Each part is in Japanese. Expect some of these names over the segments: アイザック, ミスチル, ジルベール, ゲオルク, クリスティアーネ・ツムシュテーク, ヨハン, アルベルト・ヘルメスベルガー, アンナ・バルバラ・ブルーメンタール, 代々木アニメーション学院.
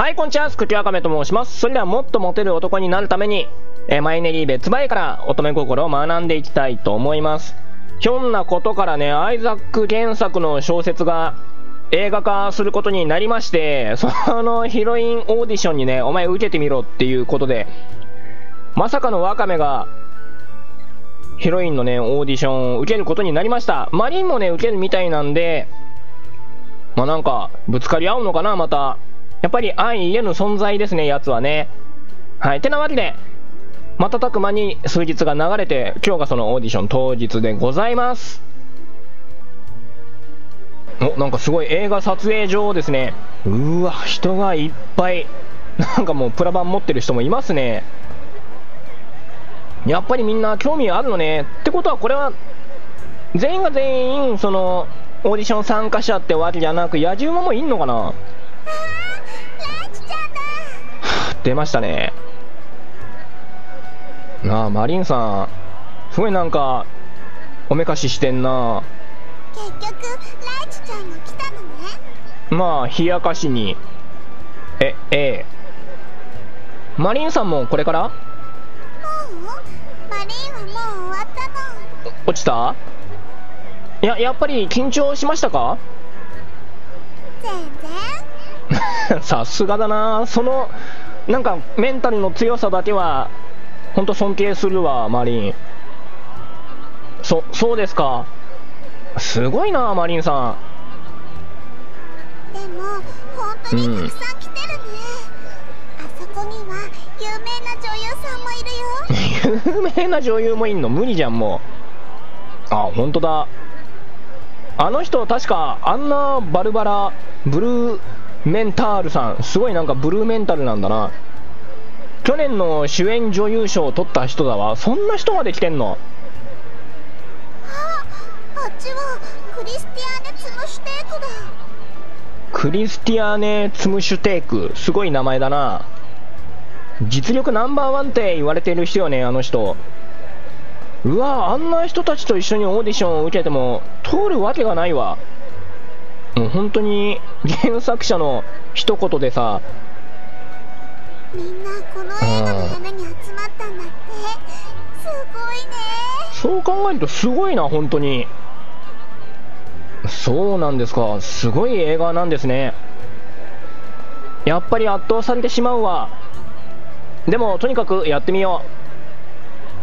はい、こんにちは。スクキュアカメと申します。それではもっとモテる男になるために、マイネリー別バイから乙女心を学んでいきたいと思います。ひょんなことからね、アイザック原作の小説が映画化することになりまして、そのヒロインオーディションにね、お前受けてみろっていうことで、まさかのワカメがヒロインのね、オーディションを受けることになりました。マリンもね、受けるみたいなんで、まあなんか、ぶつかり合うのかな、また。やっぱり相入れぬ存在ですね、やつはね。はい。てなわけで、瞬く間に数日が流れて、今日がそのオーディション当日でございます。お、なんかすごい映画撮影場ですね。うわ、人がいっぱい。なんかもうプラ板持ってる人もいますね。やっぱりみんな興味あるのね。ってことはこれは、全員が全員、その、オーディション参加者ってわけじゃなく、野獣馬もいんのかな？出ましたね。なあ、マリンさんすごいなんかおめかししてんな。結局ライチちゃんが来たのね。まあ冷やかしに。ええ、マリンさんもこれから？もうマリンはもう終わったの。落ちた？いや、やっぱり緊張しましたか？全然。さすがだな。そのなんかメンタルの強さだけは本当尊敬するわ、マリン。そうですか。すごいな、マリンさん。でも本当にたくさん来てるね。うん、あそこには有名な女優さんもいるよ。有名な女優もいんの？無理じゃん、もう。あ、本当だ。あの人確かアンナ・バルバラ・ブルーメンタールさん、すごいなんかブルーメンタルなんだな。去年の主演女優賞を取った人だわ。そんな人まで来てんの？あっちはクリスティアーネ・ツムシュテークだ。クリスティアーネ・ツムシュテーク、すごい名前だな。実力ナンバーワンって言われてる人よね、あの人。うわ、あんな人たちと一緒にオーディションを受けても通るわけがないわ。もう本当に原作者の一言でさ、みんなこの映画のために集まったんだって。すごいね。そう考えるとすごいな、本当に。そうなんですか。すごい映画なんですね。やっぱり圧倒されてしまうわ。でもとにかくやってみよう。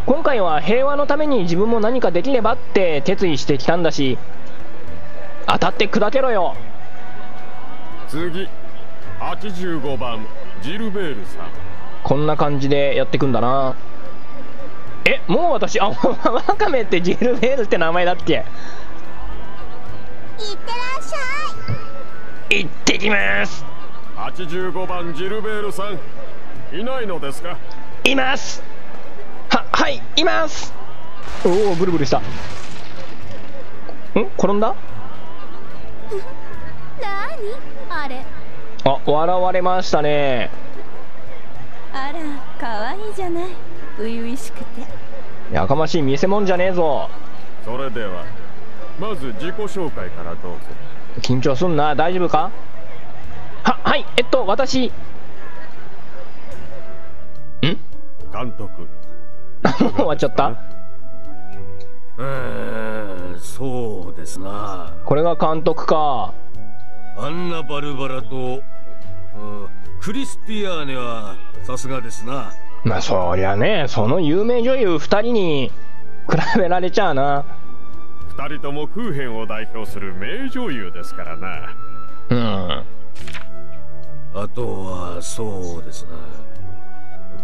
今回は平和のために自分も何かできればって決意してきたんだし、当たって砕けろよ。次、85番ジルベールさん。こんな感じでやってくんだな。え、もう私、あ、ワカメってジルベールって名前だっけ？いってらっしゃい。行ってきます。85番ジルベールさん、いないのですか？います。はい、います。おお、ブルブルした。ん、転んだ？なにあれ。あ、笑われましたね。あら、かわいいじゃない、初々しくて。やかましい見せ物じゃねえぞ。それではまず自己紹介からどうぞ。緊張すんな、大丈夫か？はい、私監督。もう終わっちゃった。そうですな。これが監督か。アンナ・バルバラとクリスティアーネはさすがですな。まあそりゃね、その有名女優2人に比べられちゃうな。2人とも空編を代表する名女優ですからな。うん。あとはそうですな、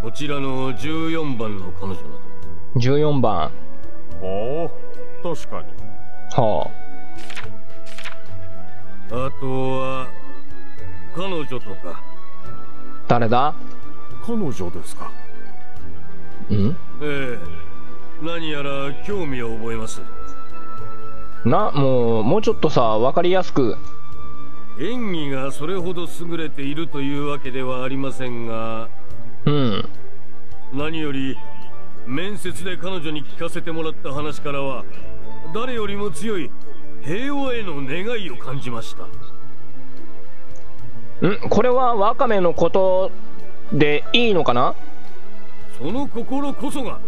こちらの14番の彼女など。14番。おお、確かに。はあ。あとは彼女とか。誰だ？彼女ですか。うん？ええ、何やら興味を覚えます。な、もうちょっとさ、わかりやすく。演技がそれほど優れているというわけではありませんが。うん、何より面接で彼女に聞かせてもらった話からは誰よりも強い平和への願いを感じました。これはワカメのことでいいのかな。その心こそが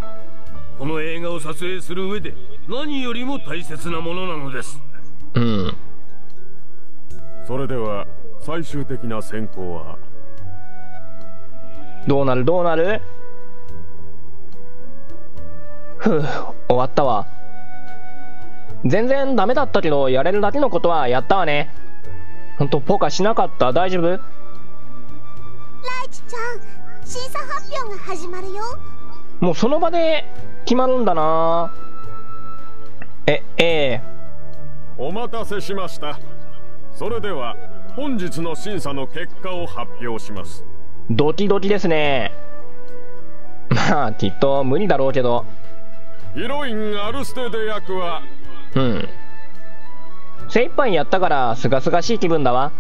この映画を撮影する上で何よりも大切なものなのです。それでは最終的な選考はどうなるどうなる。ふう、終わったわ。全然ダメだったけどやれるだけのことはやったわね。ほんとポカしなかった。大丈夫？ライチちゃん、審査発表が始まるよ。もうその場で決まるんだな。お待たせしました。それでは本日の審査の結果を発表します。ドキドキですね。まあきっと無理だろうけど、ヒロインアルステデ役は精一杯やったからすがすがしい気分だわ。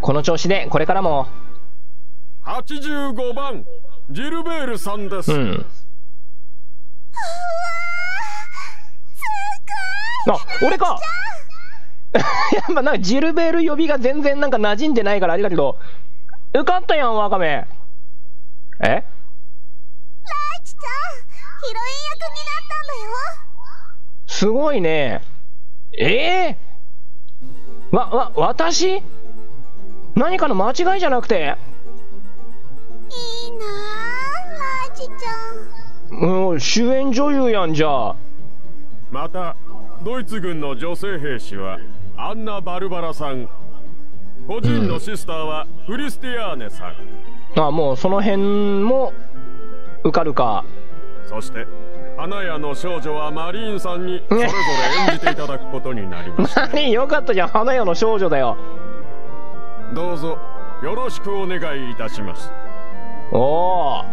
この調子でこれからも。85番ジルベールさんです。あ、俺か。やっぱなんかジルベール呼びが全然なんか馴染んでないからあれだけど、受かったやんワカメ。ライチちゃん、ヒロイン役になったんだよ。すごいね。私何かの間違いじゃなくて。いいなあ、ライチちゃん。もう主演女優やんじゃあ。またドイツ軍の女性兵士はアンナ・バルバラさん、個人のシスターはクリスティアーネさん。ああ、もうその辺も受かるか。そして花屋の少女はマリーンさんにそれぞれ演じていただくことになりました。何、よかったじゃん、花屋の少女だよ。どうぞよろしくお願いいたします。おお、マリー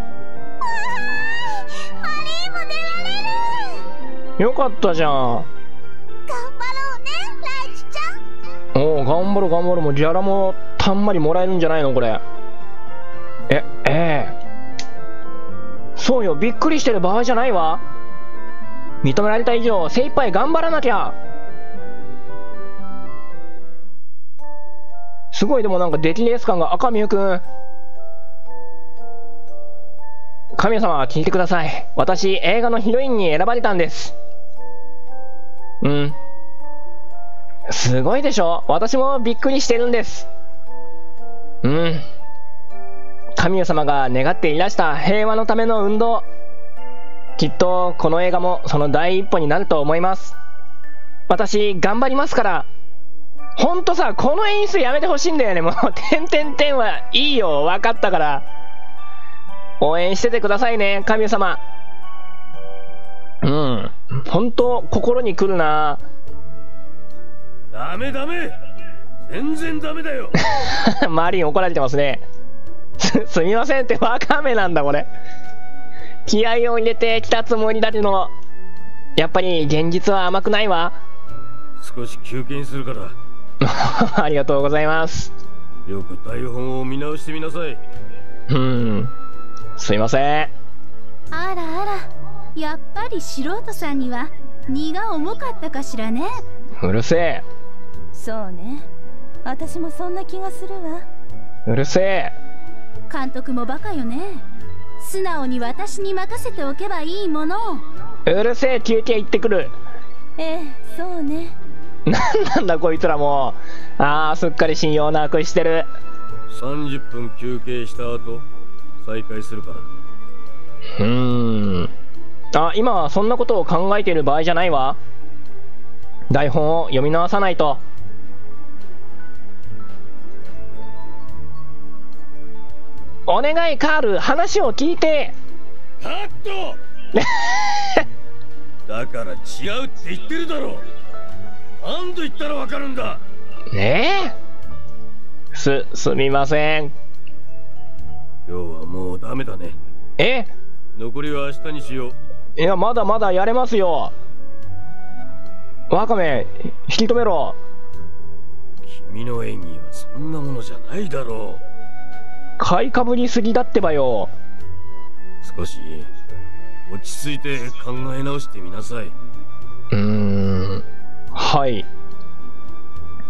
も出られる。よかったじゃん。おお、頑張ろう頑張ろう。もうギャラもたんまりもらえるんじゃないのこれ。そうよ、びっくりしてる場合じゃないわ。認められた以上精一杯頑張らなきゃ。すごい。でもなんか出来レース感が。赤みゆくん、神様聞いてください。私映画のヒロインに選ばれたんです。すごいでしょ。私もびっくりしてるんです。神様が願っていらした平和のための運動、きっとこの映画もその第一歩になると思います。私頑張りますから。ほんとさ、この演出やめてほしいんだよね。もう「てんてんてん」はいいよ、分かったから。応援しててくださいね、神様。ほんと心にくるな。ダメダメ、全然ダメだよ。マリン怒られてますね。すみませんってワカメなんだこれ。気合を入れてきたつもりだけど、やっぱり現実は甘くないわ。少し休憩するから。ありがとうございます。よく台本を見直してみなさい。すいません。あらあら、やっぱり素人さんには荷が重かったかしらね。うるせえ。そうね、私もそんな気がするわ。うるせえ。監督もバカよね。素直に私に任せておけばいいものを。うるせえ、休憩行ってくる。そうね。何なんだこいつらもう。ああ、すっかり信用なくしてる。30分休憩した後再開するから。あ、今はそんなことを考えている場合じゃないわ。台本を読み直さないと。お願いカール、話を聞いて。カット。だから違うって言ってるだろう。何度言ったらわかるんだ。すみません。今日はもうダメだね。残りは明日にしよう。いや、まだまだやれますよ。ワカメ、引き止めろ。君の演技はそんなものじゃないだろう。買いかぶりすぎだってばよ。少し落ち着いて考え直してみなさい。はい。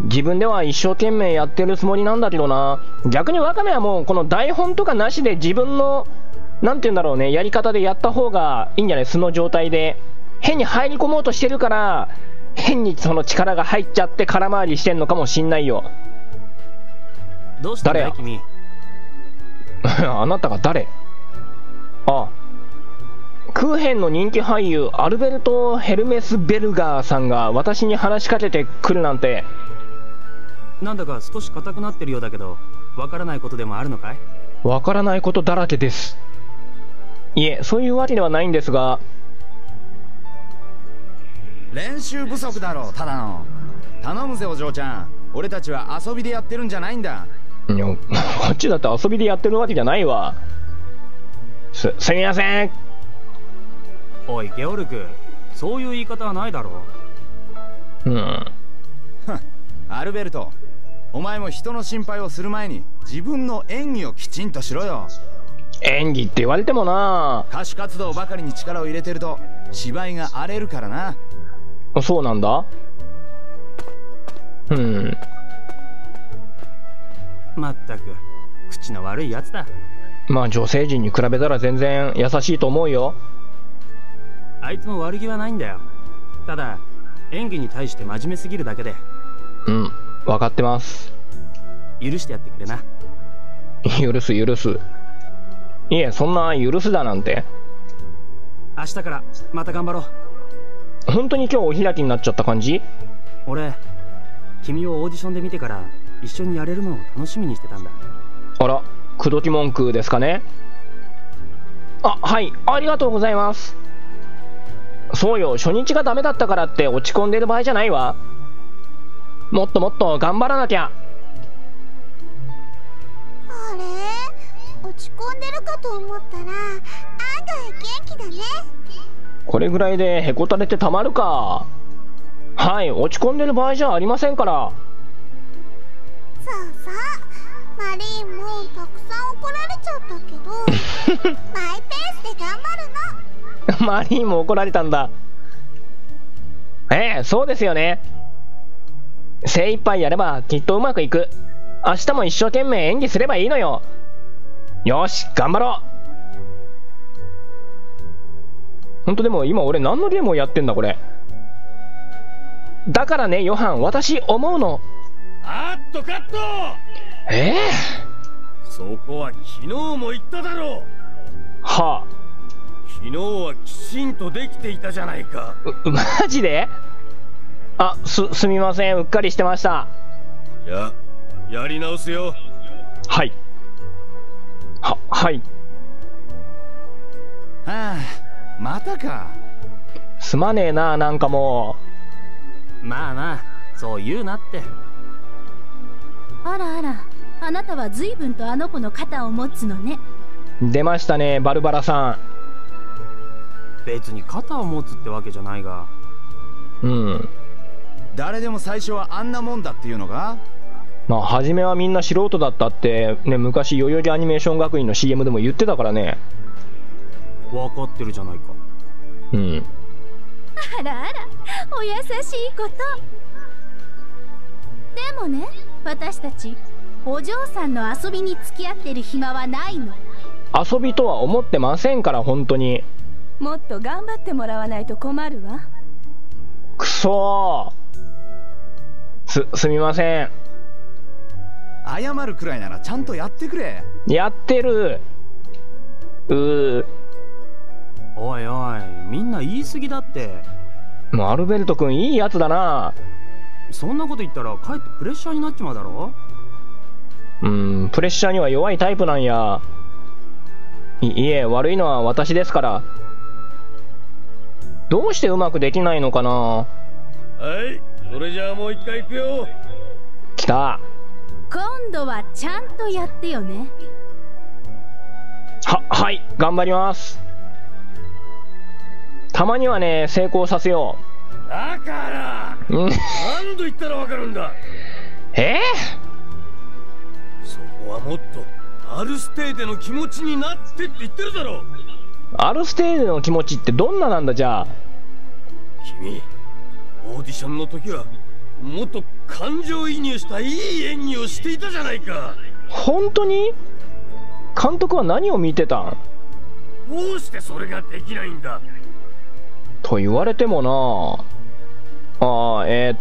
自分では一生懸命やってるつもりなんだけどな。逆にワカメはもうこの台本とかなしで自分のなんて言うんだろうね、やり方でやった方がいいんじゃない。素の状態で変に入り込もうとしてるから変にその力が入っちゃって空回りしてんのかもしんないよ。どうしたんだい君。あなたが誰？ああ、クーヘンの人気俳優アルベルト・ヘルメスベルガーさんが私に話しかけてくるなんて。なんだか少し硬くなってるようだけど、わからないことでもあるのかい？わからないことだらけです。いえ、そういうわけではないんですが。練習不足だろう、ただの。頼むぜお嬢ちゃん、俺たちは遊びでやってるんじゃないんだ。いや、こっちだって遊びでやってるわけじゃないわ。すみません。おいゲオルク、そういう言い方はないだろう。アルベルト、お前も人の心配をする前に自分の演技をきちんとしろよ。演技って言われてもな。歌手活動ばかりに力を入れてると芝居が荒れるからな。そうなんだ。まったく口の悪いやつだ。まあ女性陣に比べたら全然優しいと思うよ。あいつも悪気はないんだよ。ただ演技に対して真面目すぎるだけで。分かってます。許してやってくれな。許す。いえ、そんな許すだなんて。明日からまた頑張ろう。本当に今日お開きになっちゃった感じ。俺君をオーディションで見てから一緒にやれるのを楽しみにしてたんだ。あら、口説き文句ですかね。あ、はい、ありがとうございます。そうよ、初日がダメだったからって落ち込んでる場合じゃないわ。もっともっと頑張らなきゃ。あれ、落ち込んでるかと思ったら案外元気だね。これぐらいでへこたれてたまるか。はい、落ち込んでる場合じゃありませんから。そうそう、マリーもたくさん怒られちゃったけどマイペースで頑張るの。マリーも怒られたんだ。そうですよね。精一杯やればきっとうまくいく。明日も一生懸命演技すればいいのよ。よし、頑張ろう。ほんとでも今俺何のゲームをやってんだこれ。だからねヨハン、私思うの。あっとカット。そこは昨日も言っただろう。はあ、昨日はきちんとできていたじゃないか。マジで。あ、すみません、うっかりしてました。やり直すよ。はい。はい。はあ、またか。すまねえな、なんかもう。まあまあ、そう言うなって。あらあら、あなたは随分とあの子の肩を持つのね。出ましたね、バルバラさん。別に肩を持つってわけじゃないが。誰でも最初はあんなもんだっていうのが。まあ初めはみんな素人だったってね、昔代々木アニメーション学院の CM でも言ってたからね。分かってるじゃないか。あらあら、お優しいこと。でもね、私たちお嬢さんの遊びに付き合ってる暇はないの。遊びとは思ってませんから。本当にもっと頑張ってもらわないと困るわ。くそー、すみません。謝るくらいならちゃんとやってくれ。やってる。おいおい、みんな言い過ぎだって。もうアルベルト君いいやつだな。そんなこと言ったらかえってプレッシャーになっちまうだろ。プレッシャーには弱いタイプなんや。いえ、悪いのは私ですから。どうしてうまくできないのかな。はい、それじゃあもう一回行くよ。来た。今度はちゃんとやってよね。はい、頑張ります。たまにはね、成功させよう。だから何度言ったらわかるんだ。そこはもっとアルステーデの気持ちになってって言ってるだろう。アルステーデの気持ちってどんななんだじゃあ。君、オーディションの時はもっと感情移入したいい演技をしていたじゃないか。本当に？監督は何を見てたん？どうしてそれができないんだと言われてもなあ。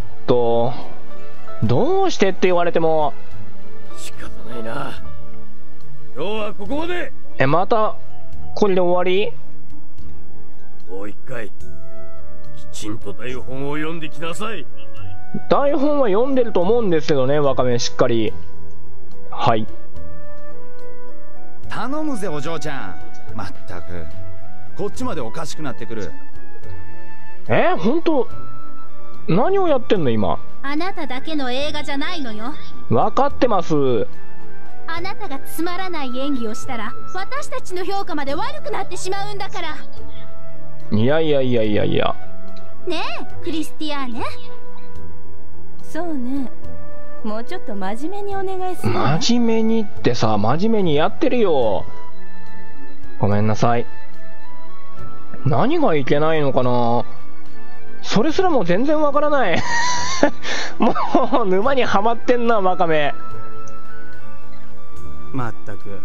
どうしてって言われても仕方ないな。今日はここまで。またこれで終わり？もう一回きちんと台本を読んできなさい。台本は読んでると思うんですけどね、ワカメしっかり。はい、頼むぜお嬢ちゃん。まったくこっちまでおかしくなってくる。本当何をやってんの今。あなただけの映画じゃないのよ。分かってます。あなたがつまらない演技をしたら私たちの評価まで悪くなってしまうんだから。いやいやいやいやいや。ねえクリスティアーネ。そうね、もうちょっと真面目にお願いする。真面目にってさ、真面目にやってるよ。ごめんなさい。何がいけないのかな、それすらも全然わからないもう沼にはまってんなワカメ。まったく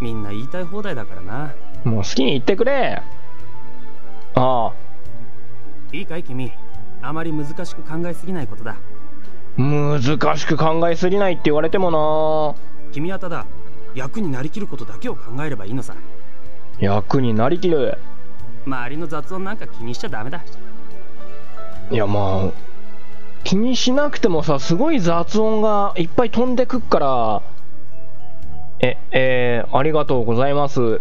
みんな言いたい放題だからな。もう好きに言ってくれ。ああ、いいかい君、あまり難しく考えすぎないことだ。難しく考えすぎないって言われてもな。君はただ役になりきることだけを考えればいいのさ。役になりきる。周りの雑音なんか気にしちゃダメだ。いやまあ気にしなくてもさ、すごい雑音がいっぱい飛んでくっから。ありがとうございます。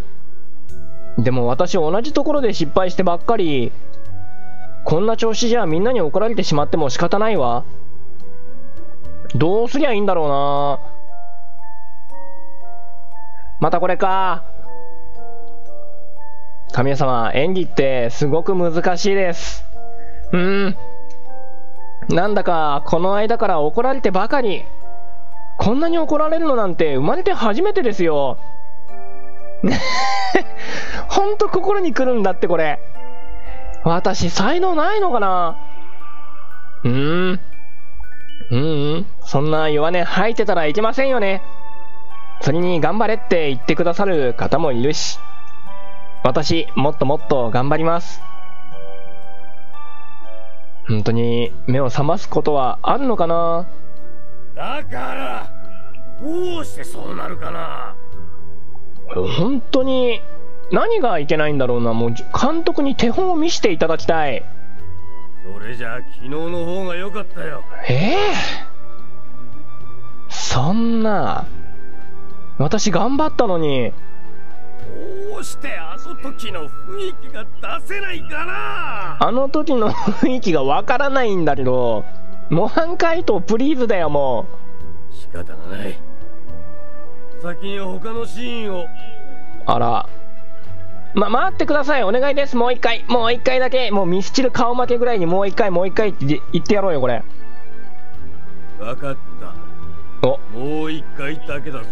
でも私同じところで失敗してばっかり。こんな調子じゃみんなに怒られてしまっても仕方ないわ。どうすりゃいいんだろうな。またこれか。神谷様、演技ってすごく難しいです。なんだかこの間から怒られてばかり。こんなに怒られるのなんて生まれて初めてですよほんと心にくるんだってこれ。私才能ないのかな。そんな弱音吐いてたらいけませんよね。それに頑張れって言ってくださる方もいるし、私もっともっと頑張ります。本当に目を覚ますことはあるのかな。だからどうしてそうなるかな。本当に何がいけないんだろうな。もう監督に手本を見せていただきたい。それじゃあ昨日の方が良かったよ。そんな、私頑張ったのに。どうしてあの時の雰囲気が出せないかな。あの時の雰囲気がわからないんだけど。模範解答プリーズだよ。もう仕方がない。先に他のシーンを。あら、待ってください。お願いです。もう一回、もう一回だけ。もうミスチル顔負けぐらいにもう一回、もう一回って言ってやろうよこれ。分かった。お、もう一回だけだぞ。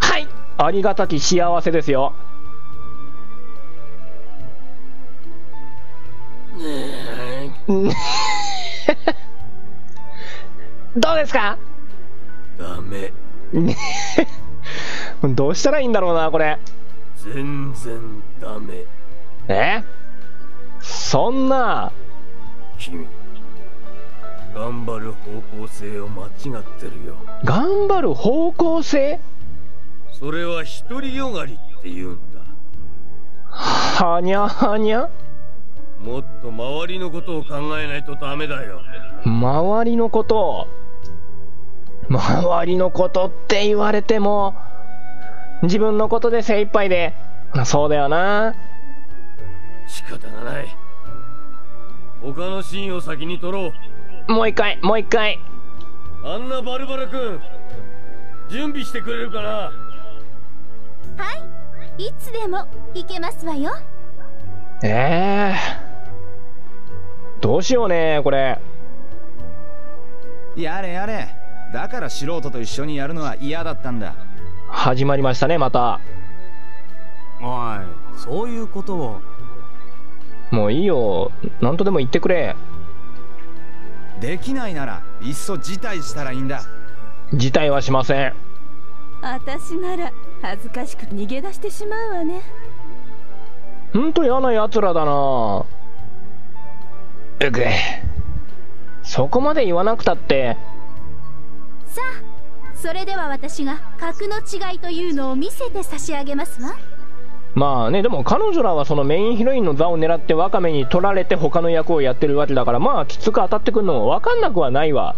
はい、ありがたき幸せですよ。どうですか？ダメどうしたらいいんだろうなこれ。全然ダメ。そんな、君頑張る方向性を間違ってるよ。頑張る方向性？それは独りよがりって言うんだ。はにゃはにゃ。もっと周りのことを考えないとダメだよ。周りのこと、周りのことって言われても自分のことで精一杯で。そうだよな。仕方がない。他のシーンを先に撮ろう。もう一回、もう一回。アンナ・バルバラ君、準備してくれるかな。はい、いつでも行けますわよ。どうしようねこれ。やれやれ。だから素人と一緒にやるのは嫌だったんだ。始まりましたねまた。おい、そういうことを。もういいよ、何とでも言ってくれ。できないならいっそ辞退したらいいんだ。辞退はしません。私なら恥ずかしく逃げ出してしまうわね。ほんと嫌なやつらだな。うぐ、そこまで言わなくたって。さあ、それでは私が格の違いというのを見せて差し上げますわ。まあね、でも彼女らはそのメインヒロインの座を狙ってワカメに取られて他の役をやってるわけだから、まあきつく当たってくるのも分かんなくはないわ。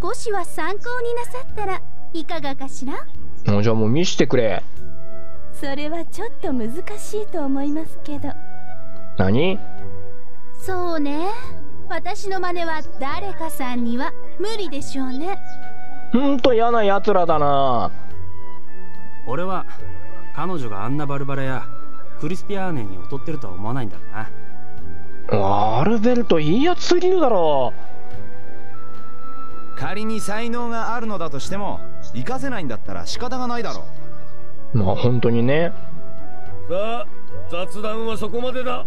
少しは参考になさったらいかがかしら。じゃあもう見してくれ。それはちょっと難しいと思いますけど。何？そうね、私の真似は誰かさんには無理でしょうね。ほんと嫌なやつらだな。俺は彼女があんなバルバラやクリスティアーネに劣ってるとは思わないんだろうな。アルベルトいいやつすぎるだろう。仮に才能があるのだとしても活かせないんだったら仕方がないだろう。まあ本当にね。さあ、雑談はそこまでだ。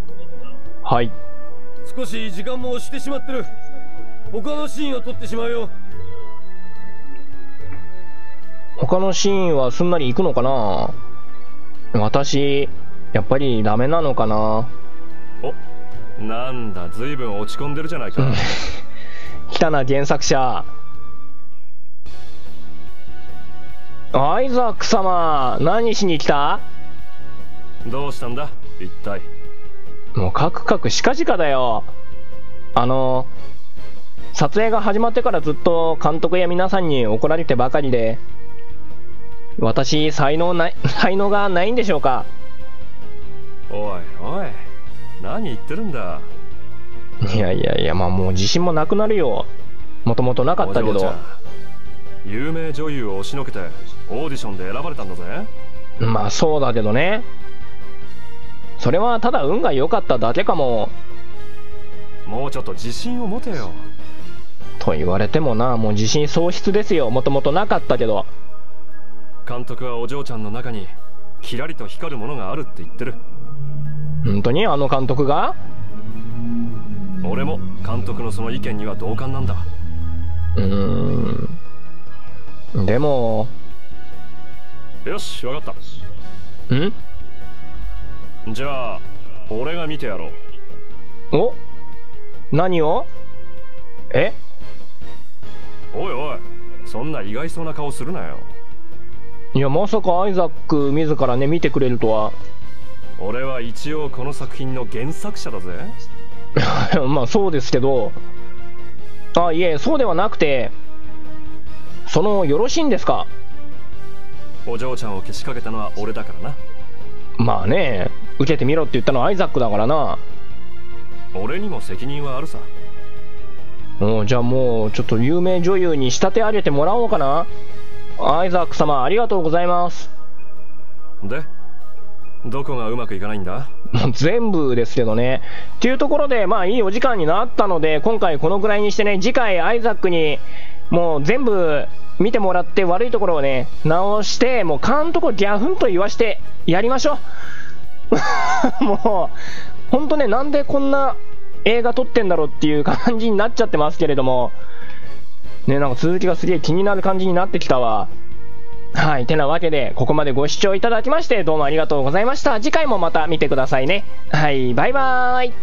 はい、少し時間も押してしまってる。他のシーンを撮ってしまうよ。他のシーンはすんなり行くのかな。私やっぱりダメなのかな。お、なんだ、随分落ち込んでるじゃないか。来たな、原作者アイザック様。何しに来た。どうしたんだ一体。もうカクカクしかじかだよ。撮影が始まってからずっと監督や皆さんに怒られてばかりで、私才能がないんでしょうか。おいおい、何言ってるんだ。いやいやいや、まあもう自信もなくなるよ。もともとなかったけど。有名女優を押しのけてオーディションで選ばれたんだぜ。まあそうだけどね、それはただ運が良かっただけかも。もうちょっと自信を持てよ。と言われてもな、もう自信喪失ですよ。もともとなかったけど。監督はお嬢ちゃんの中にキラリと光るものがあるって言ってる。本当にあの監督が？俺も監督のその意見には同感なんだ。でも、よし、わかった。じゃあ俺が見てやろう。お、何を？え？おいおい、そんな意外そうな顔するなよ。いや、まさかアイザック自らね見てくれるとは。俺は一応この作品の原作者だぜ。まあそうですけど。あ、いえ、そうではなくて、そのよろしいんですか。お嬢ちゃんをけしかけたのは俺だからな。まあね、受けてみろって言ったのはアイザックだからな。俺にも責任はあるさ。じゃあもうちょっと有名女優に仕立て上げてもらおうかな。アイザック様、ありがとうございます。で、どこがうまくいかないんだ。全部ですけどね。っていうところで、まあいいお時間になったので今回このぐらいにしてね、次回アイザックにもう全部見てもらって悪いところをね直して、もう監督をギャフンと言わしてやりましょう。もうほんとね、なんでこんな映画撮ってんだろうっていう感じになっちゃってますけれどもね、なんか続きがすげえ気になる感じになってきたわ。はい、てなわけでここまでご視聴いただきましてどうもありがとうございました。次回もまた見てくださいね。はい、バイバーイ。